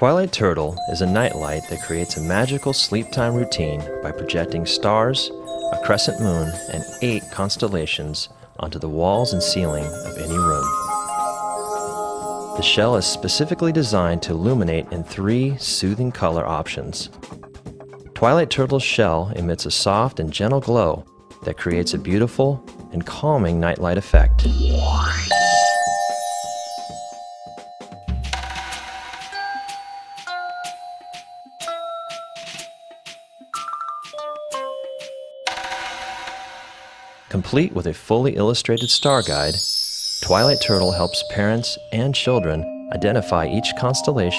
Twilight Turtle is a nightlight that creates a magical sleep time routine by projecting stars, a crescent moon, and 8 constellations onto the walls and ceiling of any room. The shell is specifically designed to illuminate in 3 soothing color options. Twilight Turtle's shell emits a soft and gentle glow that creates a beautiful and calming nightlight effect. Complete with a fully illustrated star guide, Twilight Turtle helps parents and children identify each constellation